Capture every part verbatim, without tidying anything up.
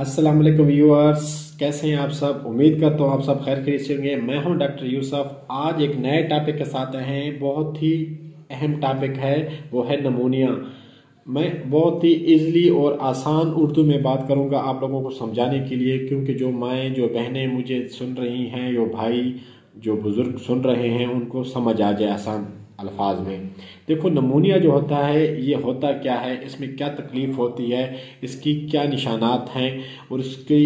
अस्सलाम वालेकुम व्यूअर्स, कैसे हैं आप सब। उम्मीद करता हूँ आप सब खैर खैरियत से होंगे। मैं हूँ डॉक्टर यूसुफ। आज एक नए टॉपिक के साथ आए हैं, बहुत ही अहम टॉपिक है, वो है नमूनिया। मैं बहुत ही ईज़िली और आसान उर्दू में बात करूँगा आप लोगों को समझाने के लिए, क्योंकि जो माएँ जो बहनें मुझे सुन रही हैं, जो भाई जो बुज़ुर्ग सुन रहे हैं, उनको समझ आ जाए आसान अल्फाज में। देखो नमूनिया जो होता है ये होता क्या है, इसमें क्या तकलीफ़ होती है, इसकी क्या निशानात हैं और इसकी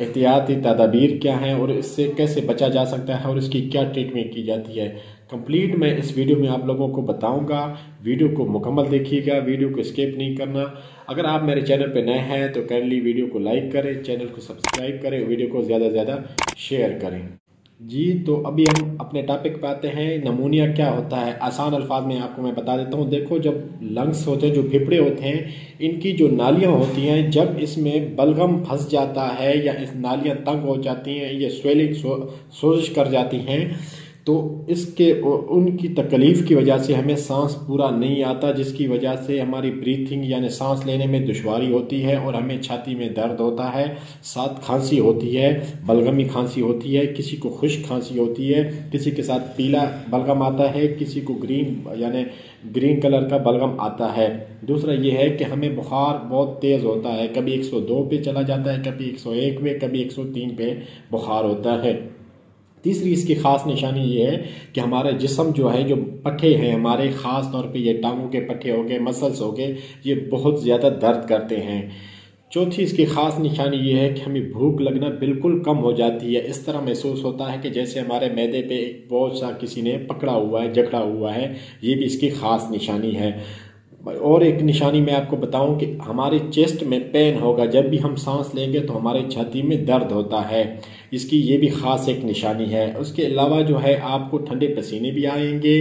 एहतियाती तदाबीर क्या हैं और इससे कैसे बचा जा सकता है और इसकी क्या ट्रीटमेंट की जाती है, कंप्लीट मैं इस वीडियो में आप लोगों को बताऊंगा। वीडियो को मुकम्मल देखिएगा, वीडियो को स्किप नहीं करना। अगर आप मेरे चैनल पर नए हैं तो काइंडली वीडियो को लाइक करें, चैनल को सब्सक्राइब करें, वीडियो को ज़्यादा से ज़्यादा शेयर करें जी। तो अभी हम अपने टॉपिक पे आते हैं, नमूनिया क्या होता है। आसान अल्फाज में आपको मैं बता देता हूँ। देखो जब लंग्स होते हैं, जो फेफड़े होते हैं, इनकी जो नालियाँ होती हैं, जब इसमें बलगम फंस जाता है या इस नालियाँ तंग हो जाती हैं, ये स्वेलिंग सोजिश कर जाती हैं, तो इसके उनकी तकलीफ़ की वजह से हमें सांस पूरा नहीं आता, जिसकी वजह से हमारी ब्रीथिंग यानी सांस लेने में दुश्वारी होती है और हमें छाती में दर्द होता है, साथ खांसी होती है, बलगमी खांसी होती है, किसी को खुश्क खांसी होती है, किसी के साथ पीला बलगम आता है, किसी को ग्रीन यानी ग्रीन कलर का बलगम आता है। दूसरा ये है कि हमें बुखार बहुत तेज़ होता है, कभी एक सौ दो पे चला जाता है, कभी एक सौ एक पे, कभी एक सौ तीन पे बुखार होता है। तीसरी इसकी ख़ास निशानी ये है कि हमारा जिस्म जो है, जो पट्टे हैं हमारे, ख़ास तौर पे ये टांगों के पट्टे हो गए, मसल्स हो गए, ये बहुत ज़्यादा दर्द करते हैं। चौथी इसकी ख़ास निशानी ये है कि हमें भूख लगना बिल्कुल कम हो जाती है। इस तरह महसूस होता है कि जैसे हमारे मैदे पे एक बोझ सा किसी ने पकड़ा हुआ है, जकड़ा हुआ है, ये भी इसकी ख़ास निशानी है। और एक निशानी मैं आपको बताऊं कि हमारे चेस्ट में पेन होगा, जब भी हम सांस लेंगे तो हमारे छाती में दर्द होता है, इसकी ये भी ख़ास एक निशानी है। उसके अलावा जो है आपको ठंडे पसीने भी आएंगे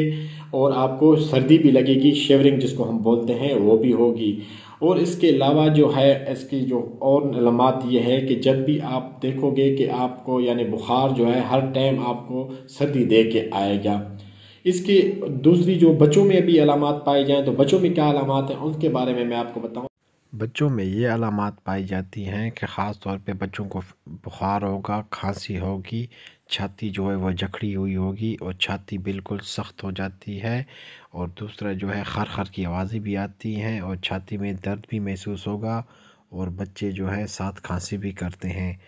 और आपको सर्दी भी लगेगी, शिवरिंग जिसको हम बोलते हैं वो भी होगी। और इसके अलावा जो है इसकी जो और अलामत ये है कि जब भी आप देखोगे कि आपको यानी बुखार जो है हर टाइम आपको सर्दी दे के आएगा। इसकी दूसरी जो बच्चों में भी अलामात पाई जाएँ तो बच्चों में क्या अलामात हैं उनके बारे में मैं आपको बताऊँ। बच्चों में ये अलामात पाई जाती हैं कि ख़ास तौर पे बच्चों को बुखार होगा, खांसी होगी, छाती जो है वह जकड़ी हुई होगी और छाती बिल्कुल सख्त हो जाती है। और दूसरा जो है खर खर की आवाज़ें भी आती हैं और छाती में दर्द भी महसूस होगा और बच्चे जो है साथ खांसी भी करते हैं।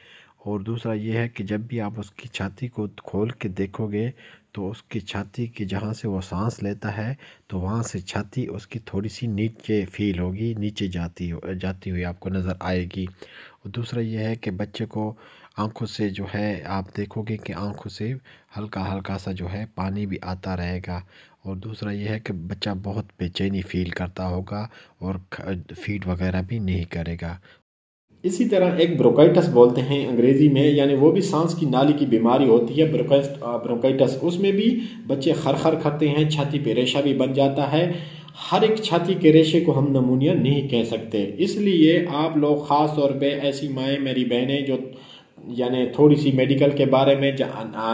और दूसरा ये है कि जब भी आप उसकी छाती को खोल के देखोगे तो उसकी छाती की जहाँ से वो सांस लेता है तो वहाँ से छाती उसकी थोड़ी सी नीचे फील होगी, नीचे जाती हो जाती हुई आपको नज़र आएगी। और दूसरा ये है कि बच्चे को आँखों से जो है आप देखोगे कि आँखों से हल्का हल्का सा जो है पानी भी आता रहेगा। और दूसरा ये है कि बच्चा बहुत बेचैनी फ़ील करता होगा और फीड वगैरह भी नहीं करेगा। इसी तरह एक ब्रोंकाइटिस बोलते हैं अंग्रेज़ी में, यानी वो भी सांस की नाली की बीमारी होती है ब्रोंकाइटिस। उसमें भी बच्चे खरखर करते हैं, छाती पे रेशा भी बन जाता है। हर एक छाती के रेशे को हम नमूनिया नहीं कह सकते, इसलिए आप लोग ख़ास तौर पे ऐसी माएँ मेरी बहनें जो यानी थोड़ी सी मेडिकल के बारे में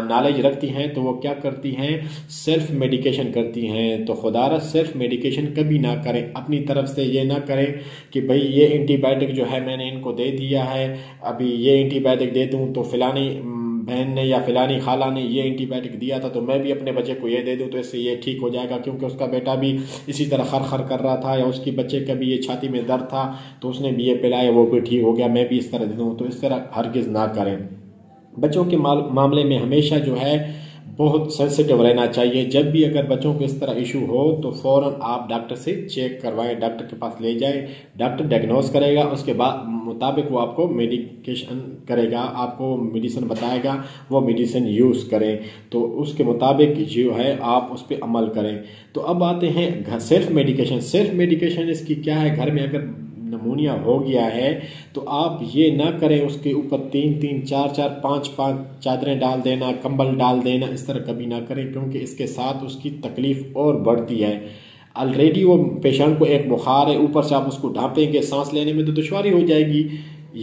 नॉलेज रखती हैं तो वो क्या करती हैं, सेल्फ़ मेडिकेशन करती हैं। तो खुदारा सेल्फ़ मेडिकेशन कभी ना करें, अपनी तरफ से ये ना करें कि भाई ये एंटीबायोटिक जो है मैंने इनको दे दिया है, अभी ये एंटीबायोटिक दे दूं तो फ़लानी बहन ने या फ़लानी खाला ने ये एंटीबायोटिक दिया था तो मैं भी अपने बच्चे को ये दे दूं तो इससे ये ठीक हो जाएगा, क्योंकि उसका बेटा भी इसी तरह खर खर कर रहा था या उसकी बच्चे का भी ये छाती में दर्द था तो उसने भी ये पिलाया, वो भी ठीक हो गया, मैं भी इस तरह दे दूँ। तो इस तरह हरगिज़ ना करें। बच्चों के मामले में हमेशा जो है बहुत सेंसिटिव रहना चाहिए। जब भी अगर बच्चों को इस तरह इशू हो तो फ़ौरन आप डॉक्टर से चेक करवाएं, डॉक्टर के पास ले जाएं, डॉक्टर डायग्नोस करेगा, उसके बाद मुताबिक वो आपको मेडिकेशन करेगा, आपको मेडिसिन बताएगा, वो मेडिसिन यूज़ करें तो उसके मुताबिक जो है आप उस पर अमल करें। तो अब आते हैं घर सेल्फ मेडिकेशन। सेल्फ मेडिकेशन इसकी क्या है, घर में अगर नमूनिया हो गया है तो आप ये ना करें उसके ऊपर तीन तीन चार चार पाँच पाँच चादरें डाल देना, कंबल डाल देना, इस तरह कभी ना करें, क्योंकि इसके साथ उसकी तकलीफ़ और बढ़ती है। ऑलरेडी वो पेशेंट को एक बुखार है, ऊपर से आप उसको ढांपेंगे, सांस लेने में तो दुश्वारी हो जाएगी,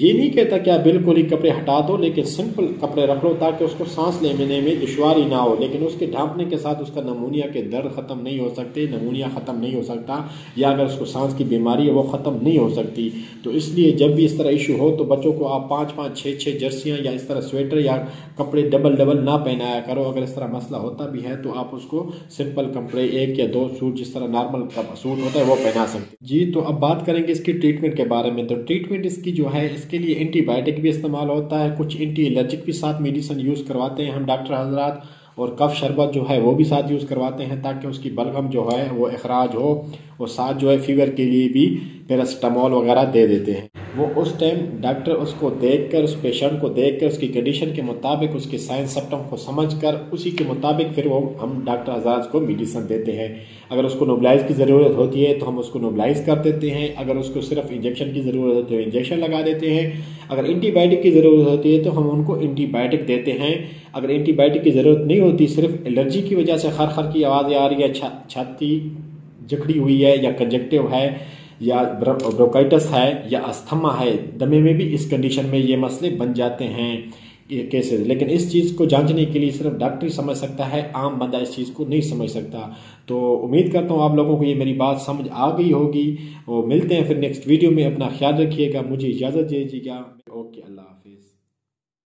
ये नहीं कहता कि आप बिल्कुल ही कपड़े हटा दो, लेकिन सिंपल कपड़े रख लो ताकि उसको सांस लेने में दुश्वारी ना हो, लेकिन उसके ढांपने के साथ उसका नमूनिया के दर्द ख़त्म नहीं हो सकते, नमूनिया ख़त्म नहीं हो सकता, या अगर उसको सांस की बीमारी है वो ख़त्म नहीं हो सकती। तो इसलिए जब भी इस तरह इशू हो तो बच्चों को आप पाँच पाँच छः छः जर्सियाँ या इस तरह स्वेटर या कपड़े डबल डबल ना पहनाया करो। अगर इस तरह मसला होता भी है तो आप उसको सिंपल कपड़े एक या दो सूट जिस तरह नॉर्मल सूट होता है वो पहना सकते जी। तो अब बात करेंगे इसकी ट्रीटमेंट के बारे में। तो ट्रीटमेंट इसकी जो है इसके लिए एंटीबायोटिक भी इस्तेमाल होता है, कुछ एंटी एलर्जिक भी साथ मेडिसिन यूज़ करवाते हैं हम डॉक्टर हजरात, और कफ़ शरबत जो है वो भी साथ यूज़ करवाते हैं ताकि उसकी बलगम जो है वो अखराज हो, और साथ जो है फीवर के लिए भी पैरासिटामोल वगैरह दे देते हैं। वो उस टाइम डॉक्टर उसको देखकर, उस पेशेंट को देखकर, उसकी कंडीशन के मुताबिक, उसके साइन सिम्टम को समझकर, उसी के मुताबिक फिर वो हम डॉक्टर आजाद को मेडिसिन देते हैं। अगर उसको नोबलाइज़ की ज़रूरत होती है तो हम उसको नोबलाइज़ कर देते हैं, अगर उसको सिर्फ इंजेक्शन की ज़रूरत होती है तो इंजेक्शन लगा देते हैं, अगर एंटीबायोटिक की ज़रूरत होती है तो हम उनको एंटीबायोटिक देते हैं, अगर एंटीबायोटिक की ज़रूरत नहीं होती, सिर्फ एलर्जी की वजह से खर खर की आवाज़ें आ रही है, छाती जकड़ी हुई है या कंजक्टिव है या ब्रोंकाइटिस है या अस्थमा है, दमे में भी इस कंडीशन में ये मसले बन जाते हैं केसेस, लेकिन इस चीज़ को जांचने के लिए सिर्फ डॉक्टर ही समझ सकता है, आम बंदा इस चीज़ को नहीं समझ सकता। तो उम्मीद करता हूँ आप लोगों को ये मेरी बात समझ आ गई होगी। और मिलते हैं फिर नेक्स्ट वीडियो में, अपना ख्याल रखिएगा, मुझे इजाज़त दीजिएगा। ओके, अल्लाह।